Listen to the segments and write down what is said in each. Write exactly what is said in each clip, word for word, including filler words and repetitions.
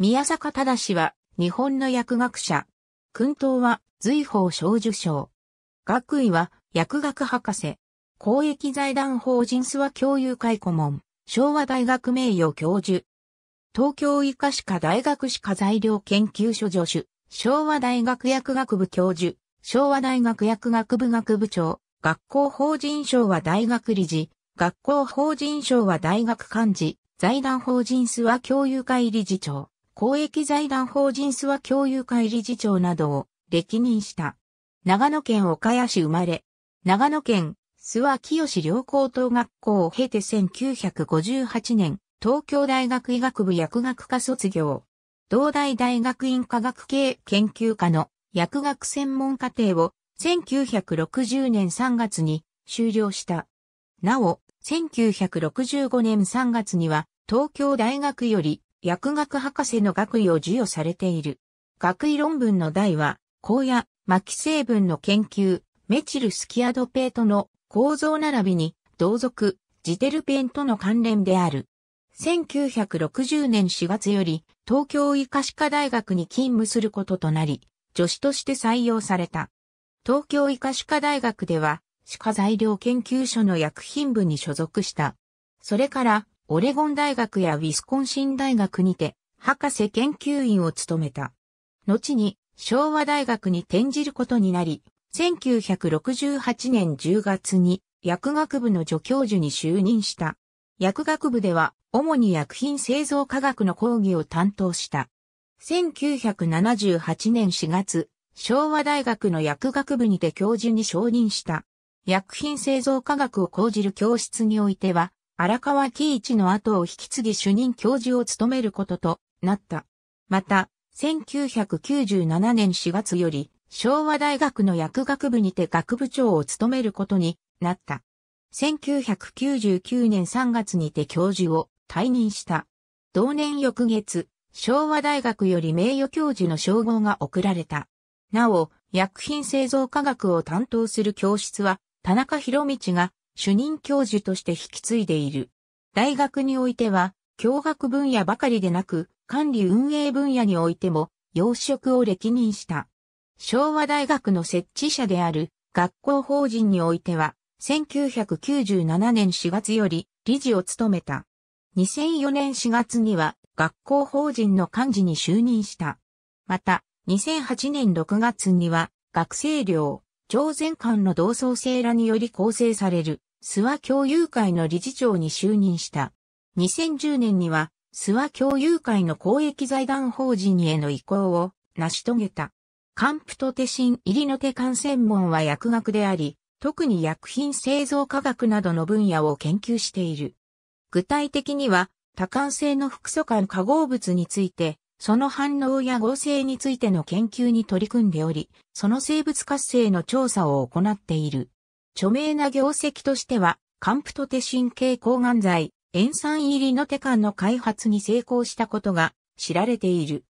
宮坂正は日本の薬学者。薫陶は瑞宝小綬章。岳位は薬学博士。公益財団法人諏訪教友会顧問。昭和大学名誉教授。東京医科歯科大学歯科材料研究所助手。昭和大学薬学部教授。昭和大学薬学部学部長。学校法人昭和大学理事。学校法人昭和大学幹事。財団法人諏訪教友会理事長。公益財団法人諏訪教友会理事長などを歴任した。長野県岡谷市生まれ。長野県諏訪清良高等学校を経てせんきゅうひゃくごじゅうはちねん、東京大学医学部薬学科卒業。同大大学院科学系研究科の薬学専門課程をせんきゅうひゃくろくじゅうねんさんがつに修了した。なお、せんきゅうひゃくろくじゅうごねんさんがつには東京大学より薬学博士の学位を授与されている。学位論文の題は、抗や巻成分の研究、メチルスキアドペートの構造並びに、同属、ジテルペンとの関連である。せんきゅうひゃくろくじゅうねんしがつより、東京医科歯科大学に勤務することとなり、助手として採用された。東京医科歯科大学では、歯科材料研究所の薬品部に所属した。それから、オレゴン大学やウィスコンシン大学にて、博士研究員を務めた。後に、昭和大学に転じることになり、せんきゅうひゃくろくじゅうはちねんじゅうがつに薬学部の助教授に就任した。薬学部では、主に薬品製造科学の講義を担当した。せんきゅうひゃくななじゅうはちねんしがつ、昭和大学の薬学部にて教授に昇任した。薬品製造科学を講じる教室においては、荒川喜一の後を引き継ぎ主任教授を務めることとなった。また、せんきゅうひゃくきゅうじゅうななねんしがつより、昭和大学の薬学部にて学部長を務めることになった。せんきゅうひゃくきゅうじゅうきゅうねんさんがつにて教授を退任した。同年翌月、昭和大学より名誉教授の称号が贈られた。なお、薬品製造科学を担当する教室は、田中博道が、主任教授として引き継いでいる。大学においては、教学分野ばかりでなく、管理運営分野においても、要職を歴任した。昭和大学の設置者である、学校法人においては、せんきゅうひゃくきゅうじゅうななねんしがつより、理事を務めた。にせんよねんしがつには、学校法人の幹事に就任した。また、にせんはちねんろくがつには、学生寮、常全館の同窓生らにより構成される諏訪教友会の理事長に就任した。にせんじゅうねんには諏訪教友会の公益財団法人への移行を成し遂げた。還付と手信入りの手関専門は薬学であり、特に薬品製造科学などの分野を研究している。具体的には多環性の複素環化合物について、その反応や合成についての研究に取り組んでおり、その生物活性の調査を行っている。著名な業績としては、還付と手信系抗がん剤、塩酸入りの手管の開発に成功したことが知られている。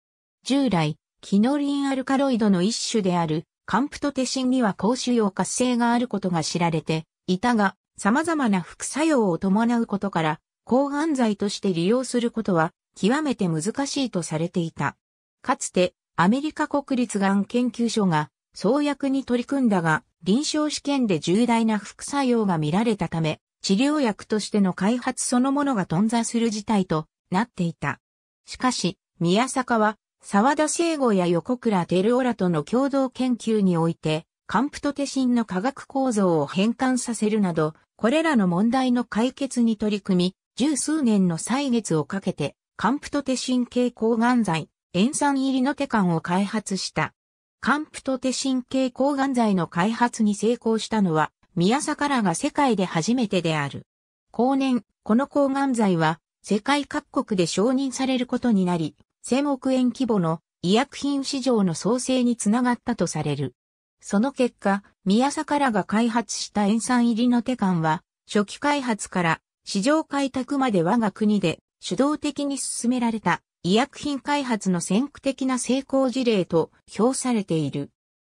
従来、キノリンアルカロイドの一種である、還付と手信には高腫瘍活性があることが知られていたが、様々な副作用を伴うことから、抗がん剤として利用することは、極めて難しいとされていた。かつて、アメリカ国立がん研究所が、創薬に取り組んだが、臨床試験で重大な副作用が見られたため、治療薬としての開発そのものが頓挫する事態となっていた。しかし、宮坂は、沢田成吾や横倉照夫らとの共同研究において、還付と手信の化学構造を変換させるなど、これらの問題の解決に取り組み、十数年の歳月をかけて、還付と手信系抗がん剤、塩酸入りの手管を開発した。還付と手信系抗がん剤の開発に成功したのは、宮坂らが世界で初めてである。後年、この抗がん剤は、世界各国で承認されることになり、せんおくえん規模の医薬品市場の創生につながったとされる。その結果、宮坂らが開発した塩酸入りの手管は、初期開発から市場開拓まで我が国で、主導的に進められた医薬品開発の先駆的な成功事例と評されている。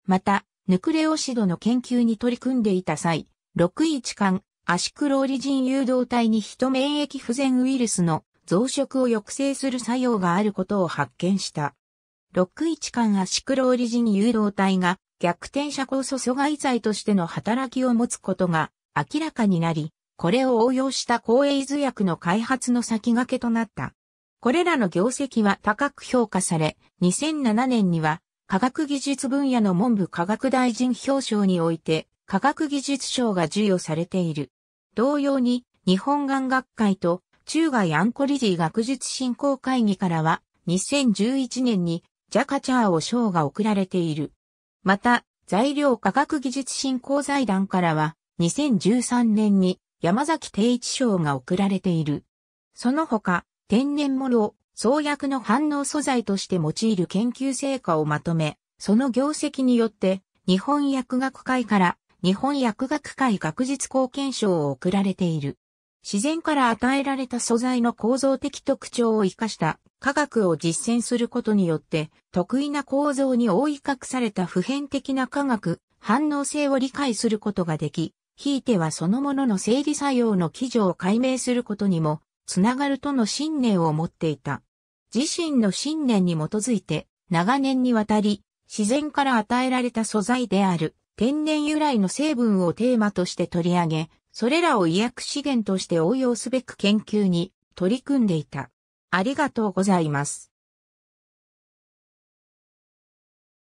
また、ヌクレオシドの研究に取り組んでいた際、ろくいちかんアシクローリジン誘導体にヒト免疫不全ウイルスの増殖を抑制する作用があることを発見した。ろくいちかん足クローリジン誘導体が逆転遮光阻阻害剤としての働きを持つことが明らかになり、これを応用した抗エイズ薬の開発の先駆けとなった。これらの業績は高く評価され、にせんななねんには科学技術分野の文部科学大臣表彰において科学技術賞が授与されている。同様に日本がん学会と中外アンコリジー学術振興会議からはにせんじゅういちねんにジャカチャーオ賞が贈られている。また、材料科学技術振興財団からはにせんじゅうさんねんに山崎定一賞が贈られている。その他、天然モルを創薬の反応素材として用いる研究成果をまとめ、その業績によって日本薬学会から日本薬学会学術貢献賞を贈られている。自然から与えられた素材の構造的特徴を生かした科学を実践することによって特異な構造に覆い隠された普遍的な化学反応性を理解することができ、ひいてはそのものの生理作用の機序を解明することにもつながるとの信念を持っていた。自身の信念に基づいて長年にわたり自然から与えられた素材である天然由来の成分をテーマとして取り上げ、それらを医薬資源として応用すべく研究に取り組んでいた。ありがとうございます。